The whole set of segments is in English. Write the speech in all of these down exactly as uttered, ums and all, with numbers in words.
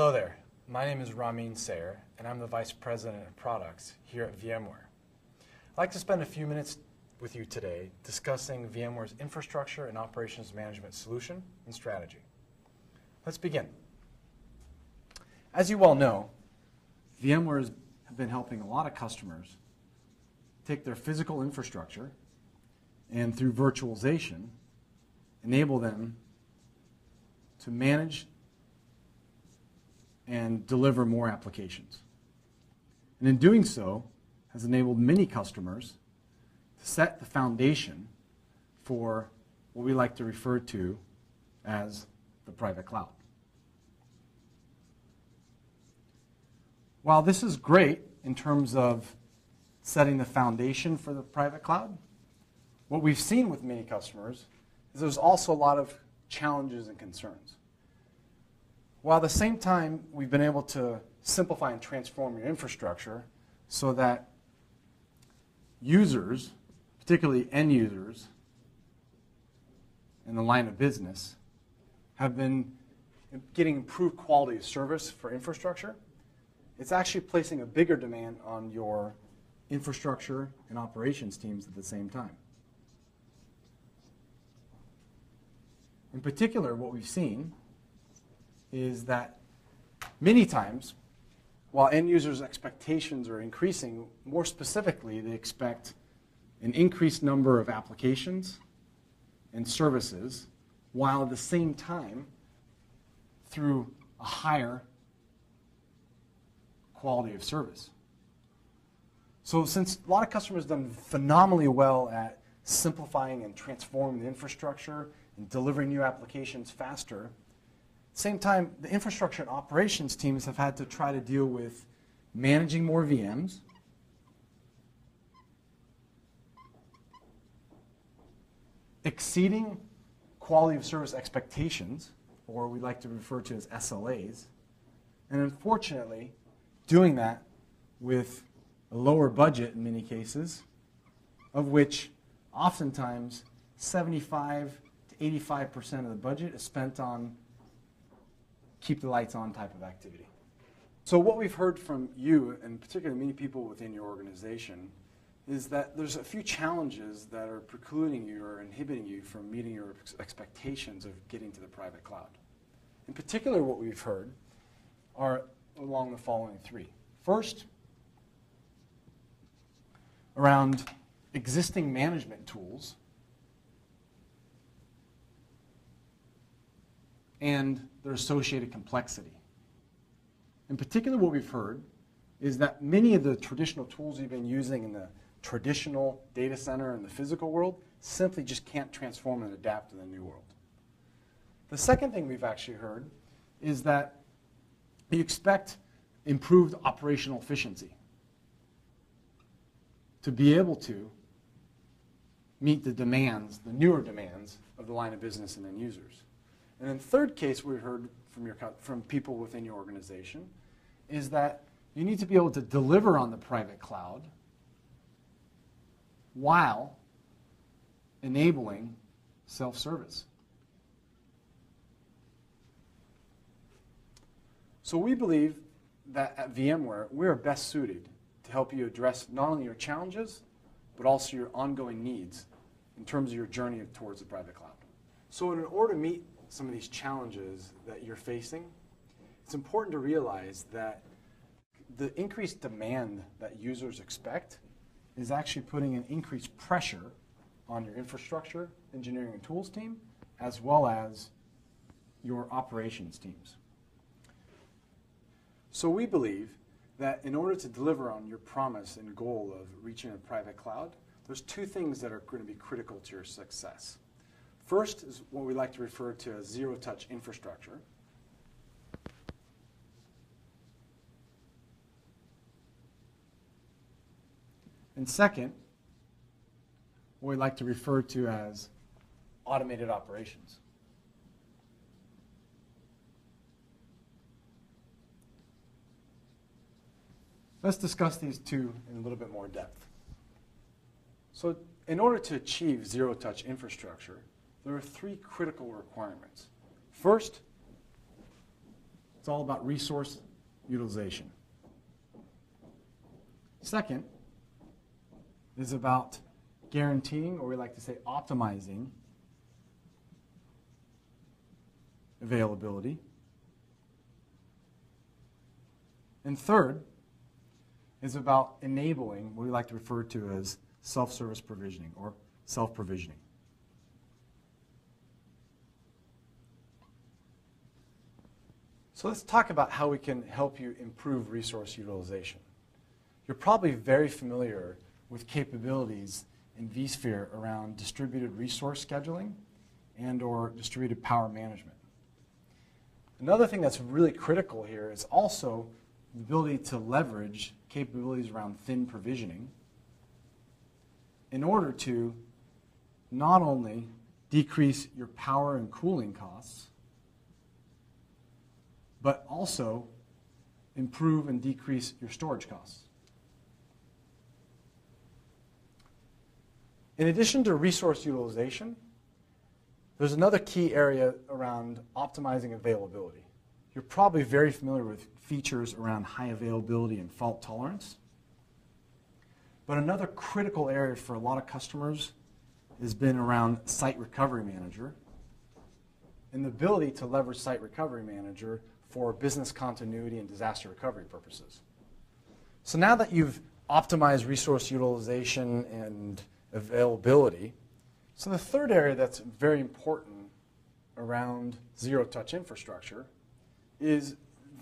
Hello there, my name is Ramin Sayar, and I'm the Vice President of Products here at VMware. I'd like to spend a few minutes with you today discussing VMware's infrastructure and operations management solution and strategy. Let's begin. As you all know, VMware has been helping a lot of customers take their physical infrastructure and through virtualization enable them to manage and deliver more applications. And in doing so, has enabled many customers to set the foundation for what we like to refer to as the private cloud. While this is great in terms of setting the foundation for the private cloud, what we've seen with many customers is there's also a lot of challenges and concerns. While at the same time, we've been able to simplify and transform your infrastructure so that users, particularly end users in the line of business, have been getting improved quality of service for infrastructure, it's actually placing a bigger demand on your infrastructure and operations teams at the same time. In particular, what we've seen is that many times, while end users' expectations are increasing, more specifically, they expect an increased number of applications and services, while at the same time, through a higher quality of service. So since a lot of customers have done phenomenally well at simplifying and transforming the infrastructure and delivering new applications faster, same time, the infrastructure and operations teams have had to try to deal with managing more V Ms, exceeding quality of service expectations, or we like to refer to as S L As, and unfortunately, doing that with a lower budget in many cases, of which oftentimes seventy-five to eighty-five percent of the budget is spent on keep the lights on type of activity. So what we've heard from you, and particularly many people within your organization, is that there's a few challenges that are precluding you or inhibiting you from meeting your ex expectations of getting to the private cloud. In particular, what we've heard are along the following three. First, around existing management tools and their associated complexity. In particular, what we've heard is that many of the traditional tools you've been using in the traditional data center and the physical world simply just can't transform and adapt to the new world. The second thing we've actually heard is that you expect improved operational efficiency to be able to meet the demands, the newer demands of the line of business and end users. And then third case we heard from, your, from people within your organization is that you need to be able to deliver on the private cloud while enabling self-service. So we believe that at VMware, we are best suited to help you address not only your challenges, but also your ongoing needs in terms of your journey towards the private cloud. So in order to meet some of these challenges that you're facing, it's important to realize that the increased demand that users expect is actually putting an increased pressure on your infrastructure, engineering and tools team, as well as your operations teams. So we believe that in order to deliver on your promise and goal of reaching a private cloud, there's two things that are going to be critical to your success. First is what we like to refer to as zero-touch infrastructure. And second, what we like to refer to as automated operations. Let's discuss these two in a little bit more depth. So in order to achieve zero-touch infrastructure, there are three critical requirements. First, it's all about resource utilization. Second is about guaranteeing, or we like to say optimizing, availability. And third is about enabling what we like to refer to as self-service provisioning or self-provisioning. So let's talk about how we can help you improve resource utilization. You're probably very familiar with capabilities in vSphere around distributed resource scheduling and or distributed power management. Another thing that's really critical here is also the ability to leverage capabilities around thin provisioning in order to not only decrease your power and cooling costs, but also improve and decrease your storage costs. In addition to resource utilization, there's another key area around optimizing availability. You're probably very familiar with features around high availability and fault tolerance. But another critical area for a lot of customers has been around Site Recovery Manager and the ability to leverage Site Recovery Manager for business continuity and disaster recovery purposes. So now that you've optimized resource utilization and availability, so the third area that's very important around zero-touch infrastructure is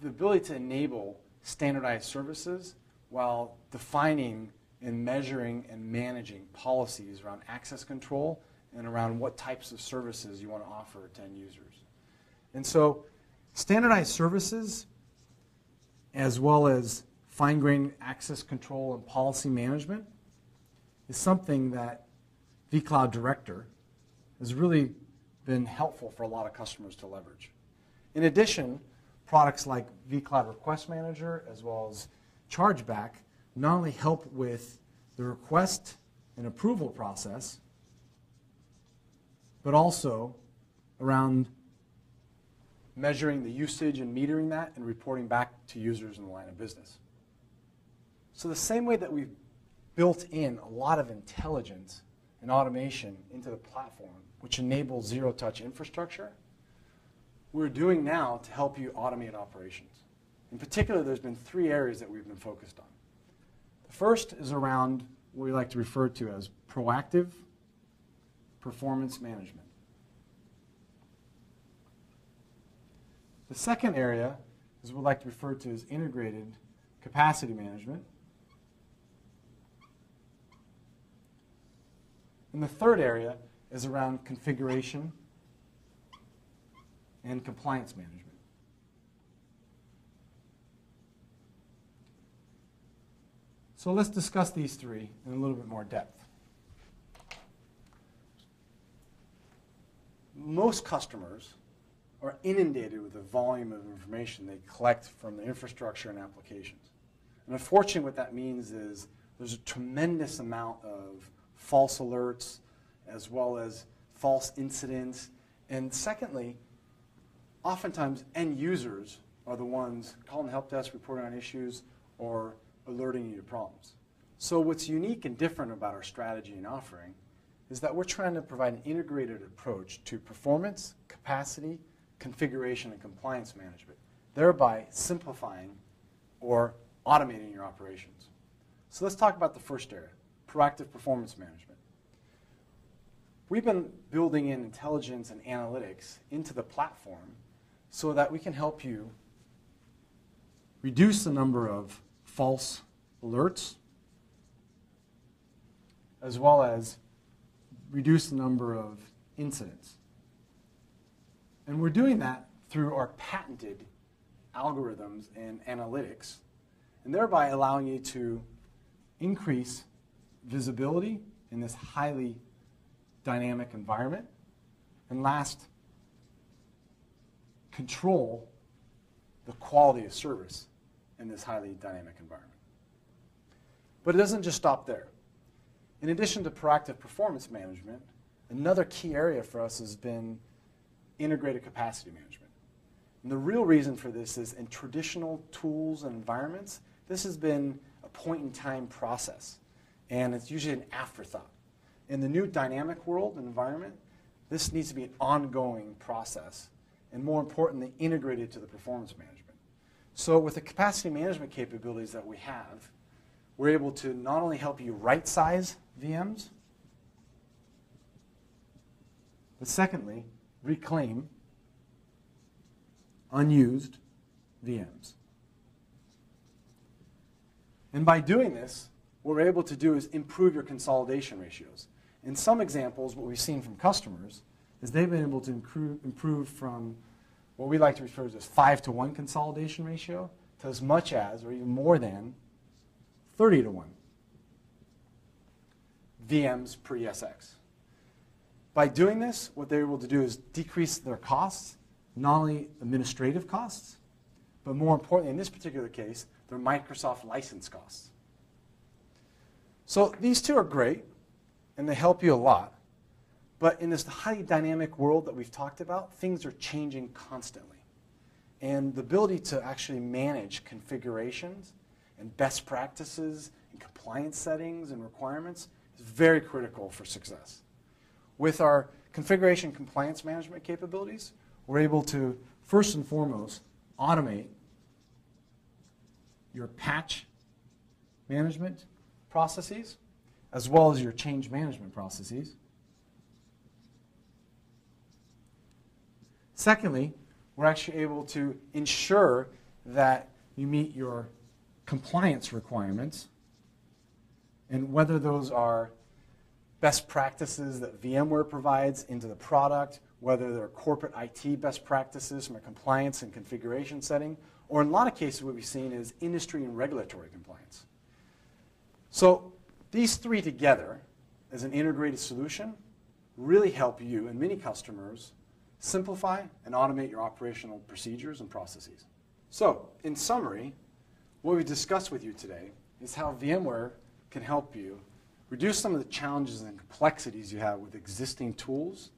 the ability to enable standardized services while defining and measuring and managing policies around access control and around what types of services you want to offer to end users. And so standardized services, as well as fine-grained access control and policy management, is something that vCloud Director has really been helpful for a lot of customers to leverage. In addition, products like vCloud Request Manager, as well as Chargeback, not only help with the request and approval process, but also around measuring the usage and metering that and reporting back to users in the line of business. So the same way that we've built in a lot of intelligence and automation into the platform, which enables zero-touch infrastructure, we're doing now to help you automate operations. In particular, there's been three areas that we've been focused on. The first is around what we like to refer to as proactive performance management. The second area is what we like to refer to as integrated capacity management. And the third area is around configuration and compliance management. So let's discuss these three in a little bit more depth. Most customers are inundated with the volume of information they collect from their infrastructure and applications. And unfortunately, what that means is there's a tremendous amount of false alerts, as well as false incidents. And secondly, oftentimes end users are the ones calling the help desk, reporting on issues, or alerting you to problems. So what's unique and different about our strategy and offering is that we're trying to provide an integrated approach to performance, capacity, configuration, and compliance management, thereby simplifying or automating your operations. So let's talk about the first area, proactive performance management. We've been building in intelligence and analytics into the platform so that we can help you reduce the number of false alerts, as well as reduce the number of incidents. And we're doing that through our patented algorithms and analytics, and thereby allowing you to increase visibility in this highly dynamic environment. And last, control the quality of service in this highly dynamic environment. But it doesn't just stop there. In addition to proactive performance management, another key area for us has been integrated capacity management. And the real reason for this is in traditional tools and environments, this has been a point-in-time process, and it's usually an afterthought. In the new dynamic world and environment, this needs to be an ongoing process, and more importantly, integrated to the performance management. So with the capacity management capabilities that we have, we're able to not only help you right-size V Ms, but secondly, reclaim unused V Ms. And by doing this, what we're able to do is improve your consolidation ratios. In some examples, what we've seen from customers is they've been able to improve from what we like to refer to as five to one consolidation ratio to as much as, or even more than, thirty to one V Ms per E S X. By doing this, what they're able to do is decrease their costs, not only administrative costs, but more importantly, in this particular case, their Microsoft license costs. So these two are great, and they help you a lot. But in this highly dynamic world that we've talked about, things are changing constantly. And the ability to actually manage configurations and best practices and compliance settings and requirements is very critical for success. With our configuration compliance management capabilities, we're able to, first and foremost, automate your patch management processes as well as your change management processes. Secondly, we're actually able to ensure that you meet your compliance requirements, and whether those are best practices that VMware provides into the product, whether they're corporate I T best practices from a compliance and configuration setting, or in a lot of cases what we've seen is industry and regulatory compliance. So these three together as an integrated solution really help you and many customers simplify and automate your operational procedures and processes. So, in summary, what we discussed with you today is how VMware can help you reduce some of the challenges and complexities you have with existing tools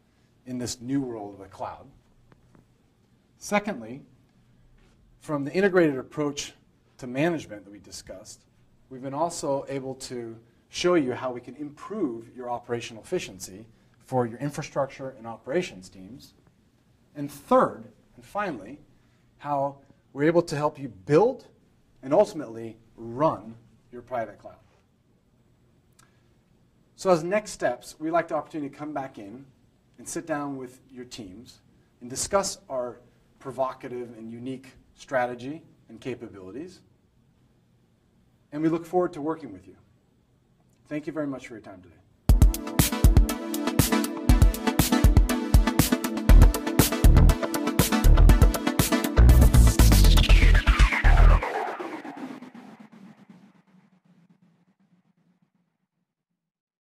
in this new world of the cloud. Secondly, from the integrated approach to management that we discussed, we've been also able to show you how we can improve your operational efficiency for your infrastructure and operations teams. And third, and finally, how we're able to help you build and ultimately run your private cloud. So as next steps, we like the opportunity to come back in and sit down with your teams and discuss our provocative and unique strategy and capabilities. And we look forward to working with you. Thank you very much for your time today.